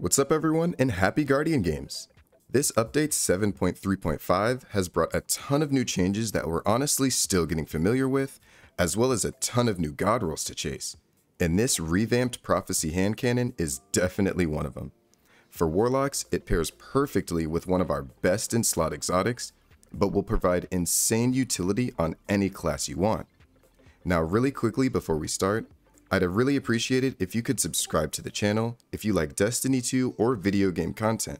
What's up everyone, and happy Guardian Games! This update 7.3.5 has brought a ton of new changes that we're honestly still getting familiar with, as well as a ton of new god rolls to chase, and this revamped Prophecy hand cannon is definitely one of them. For Warlocks, it pairs perfectly with one of our best in slot exotics, but will provide insane utility on any class you want. Now really quickly before we start, I'd have really appreciated if you could subscribe to the channel if you like Destiny 2 or video game content,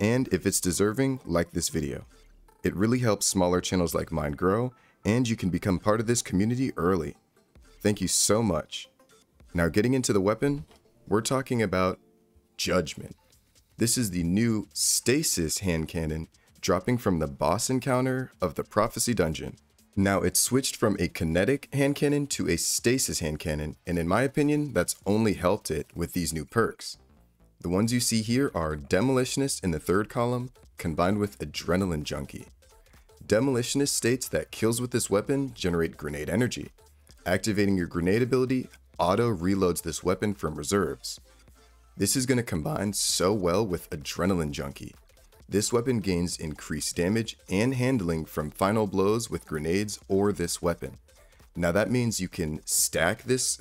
and if it's deserving, like this video. It really helps smaller channels like mine grow, and you can become part of this community early. Thank you so much. Now getting into the weapon, we're talking about Judgment. This is the new Stasis hand cannon, dropping from the boss encounter of the Prophecy Dungeon. Now it switched from a kinetic hand cannon to a stasis hand cannon, and in my opinion, that's only helped it with these new perks. The ones you see here are Demolitionist in the third column, combined with Adrenaline Junkie. Demolitionist states that kills with this weapon generate grenade energy. Activating your grenade ability auto-reloads this weapon from reserves. This is going to combine so well with Adrenaline Junkie. This weapon gains increased damage and handling from final blows with grenades or this weapon. Now that means you can stack this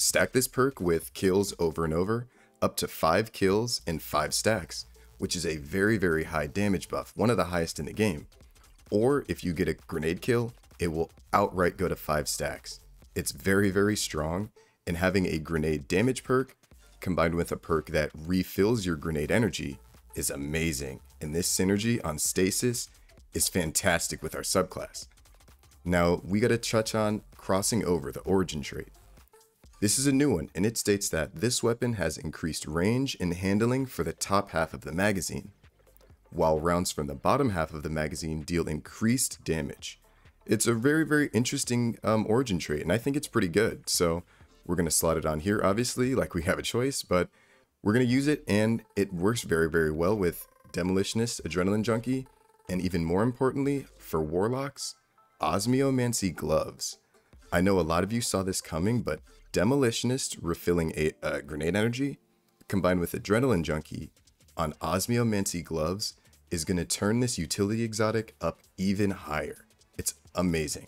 perk with kills over and over, up to 5 kills and 5 stacks, which is a very, very high damage buff, one of the highest in the game. Or if you get a grenade kill, it will outright go to 5 stacks. It's very, very strong, and having a grenade damage perk combined with a perk that refills your grenade energy is amazing, and this synergy on Stasis is fantastic with our subclass. Now we gotta touch on crossing over, the origin trait. This is a new one, and it states that this weapon has increased range and handling for the top half of the magazine, while rounds from the bottom half of the magazine deal increased damage. It's a very, very interesting origin trait, and I think it's pretty good, so we're gonna slot it on here, obviously, like we have a choice, but we're going to use it, and it works very, very well with Demolitionist, Adrenaline Junkie, and even more importantly, for Warlocks, Osmiomancy Gloves. I know a lot of you saw this coming, but Demolitionist refilling grenade energy combined with Adrenaline Junkie on Osmiomancy Gloves is going to turn this utility exotic up even higher. It's amazing.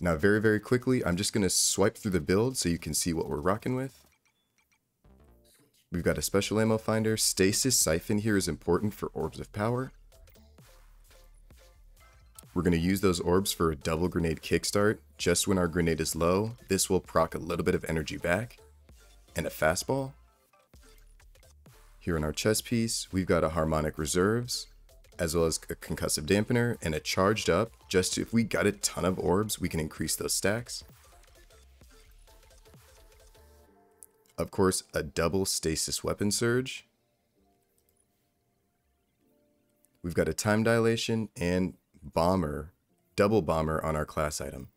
Now very, very quickly, I'm just going to swipe through the build so you can see what we're rocking with. We've got a special ammo finder. Stasis Siphon here is important for Orbs of Power. We're going to use those orbs for a Double Grenade Kickstart. Just when our grenade is low, this will proc a little bit of energy back. And a Fastball. Here in our chest piece, we've got a Harmonic Reserves, as well as a Concussive Dampener and a Charged Up. Just if we got a ton of orbs, we can increase those stacks. Of course, a double Stasis Weapon Surge. We've got a Time Dilation and Bomber, Double Bomber on our class item.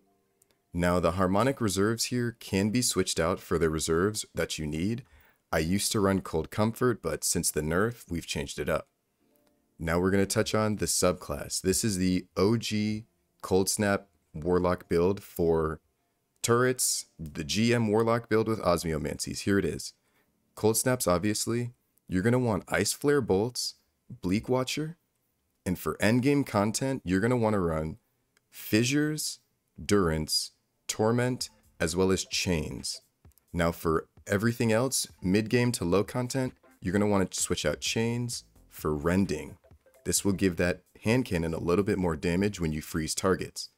Now the Harmonic Reserves here can be switched out for the reserves that you need. I used to run Cold Comfort, but since the nerf, we've changed it up. Now we're going to touch on the subclass. This is the OG Cold Snap Warlock build for turrets, the GM Warlock build with Osmiomancies. Here it is. Cold Snaps, obviously. You're going to want Ice Flare Bolts, Bleak Watcher, and for endgame content, you're going to want to run Fissures, Durance, Torment, as well as Chains. Now for everything else, mid-game to low content, you're going to want to switch out Chains for Rending. This will give that hand cannon a little bit more damage when you freeze targets.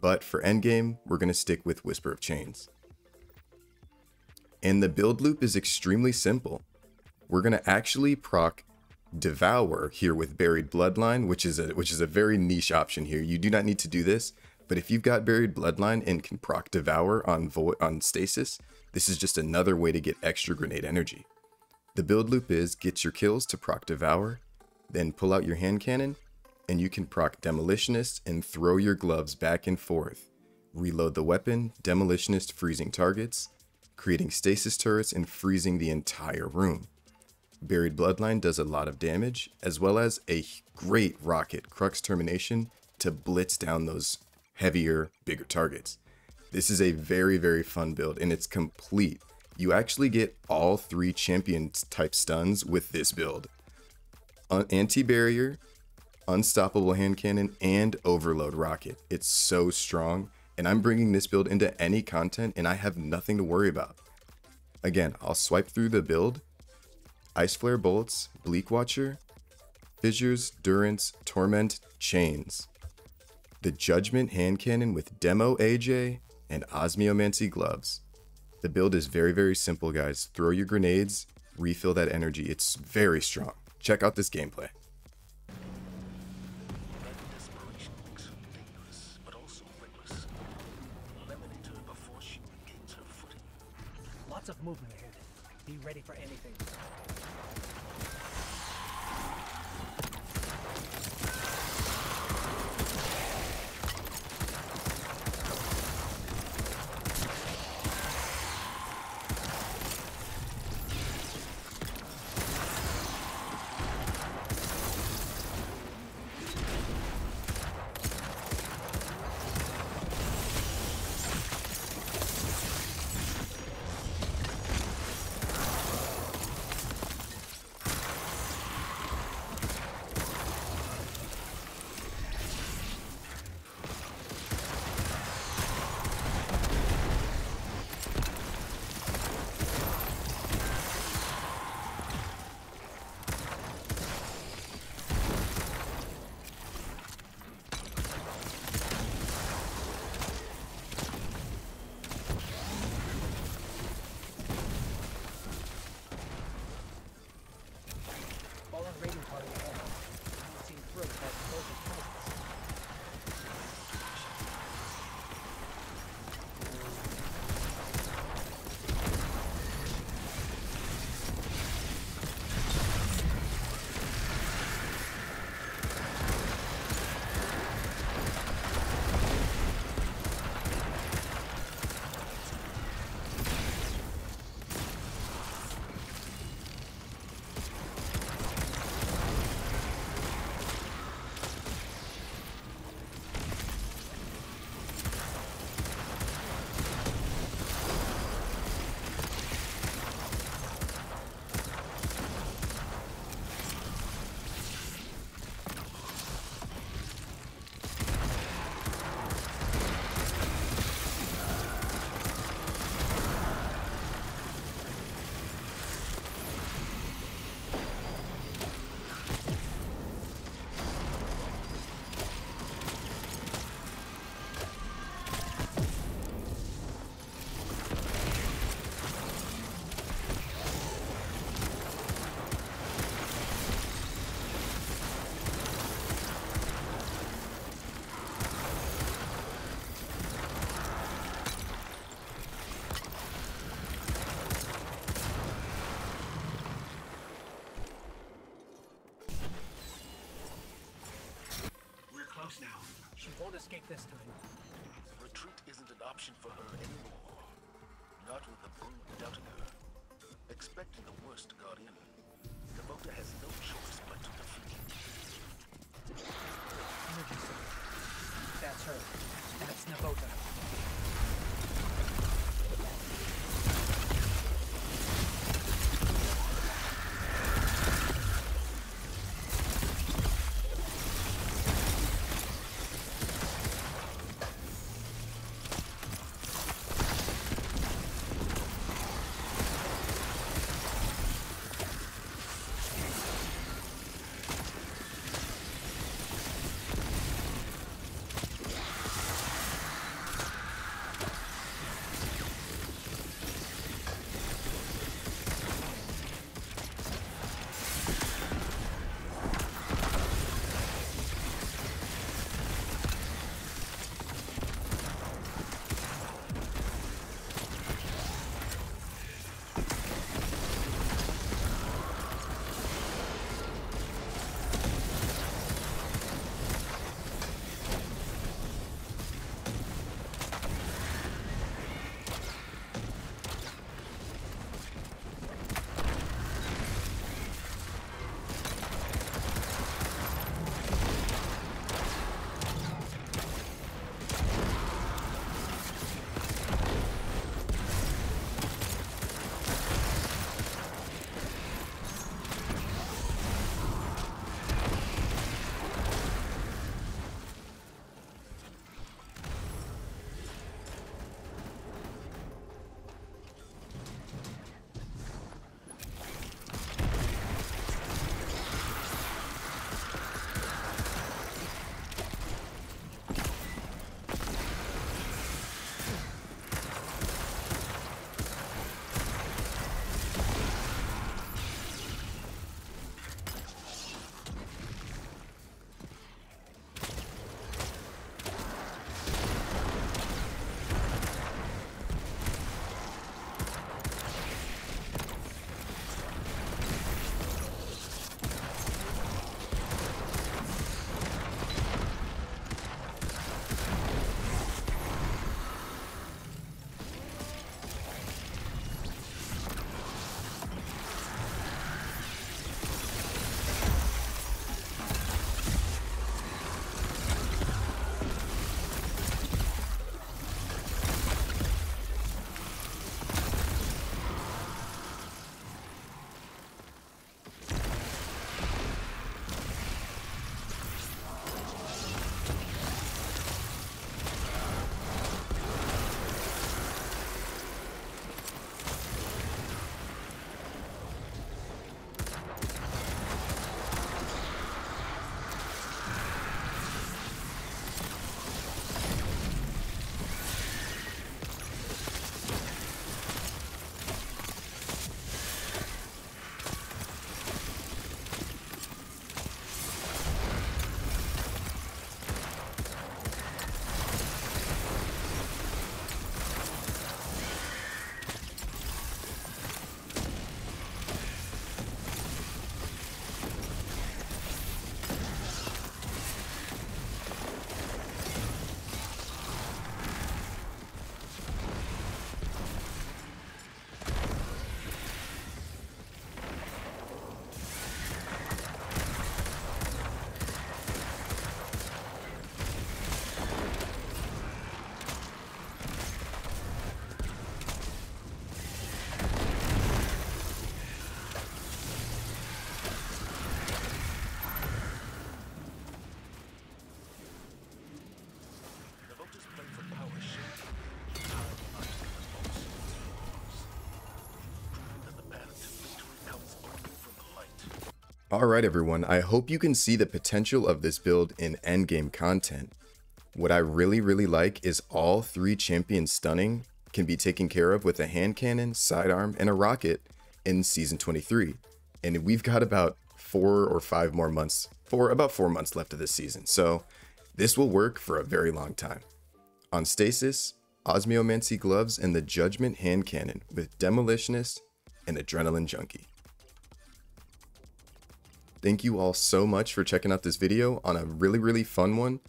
But for endgame, we're going to stick with Whisper of Chains. And the build loop is extremely simple. We're going to actually proc Devour here with Buried Bloodline, which is a very niche option here. You do not need to do this, but if you've got Buried Bloodline and can proc Devour on Stasis, this is just another way to get extra grenade energy. The build loop is get your kills to proc Devour, then pull out your hand cannon, and you can proc Demolitionist and throw your gloves back and forth. Reload the weapon, Demolitionist freezing targets, creating stasis turrets and freezing the entire room. Buried Bloodline does a lot of damage, as well as a great rocket, Crux Termination, to blitz down those heavier, bigger targets. This is a very, very fun build, and it's complete. You actually get all 3 champion type stuns with this build. Anti-barrier, Unstoppable hand cannon, and Overload rocket. It's so strong, and I'm bringing this build into any content, and I have nothing to worry about. Again, I'll swipe through the build. Ice Flare Bolts, Bleak Watcher, Fissures, Durance, Torment, Chains. The Judgment hand cannon with Demo AJ and Osmiomancy Gloves. The build is very, very simple, guys. Throw your grenades, refill that energy. It's very strong. Check out this gameplay. Lots of movement ahead. Be ready for anything. Escape this time. Retreat isn't an option for her anymore. Not with the boom doubting her. Expecting the worst, Guardian. Kabota has no choice but to defeat you. Energy source. That's her. That's Kabota. Alright everyone, I hope you can see the potential of this build in endgame content. What I really like is all three champions stunning can be taken care of with a hand cannon, sidearm, and a rocket in Season 23. And we've got about 4 months left of this season, so this will work for a very long time. On Stasis, Osmiomancy Gloves and the Judgment hand cannon with Demolitionist and Adrenaline Junkie. Thank you all so much for checking out this video on a really fun one.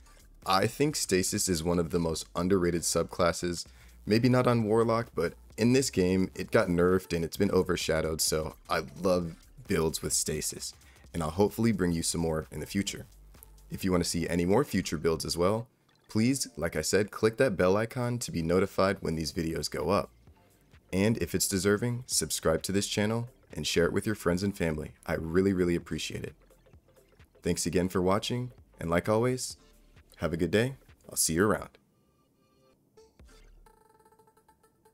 I think Stasis is one of the most underrated subclasses, maybe not on Warlock, but in this game it got nerfed and it's been overshadowed, so I love builds with Stasis, and I'll hopefully bring you some more in the future. If you want to see any more future builds as well, please, like I said, click that bell icon to be notified when these videos go up. And if it's deserving, subscribe to this channel and share it with your friends and family. I really appreciate it. Thanks again for watching, and like always, have a good day. I'll see you around.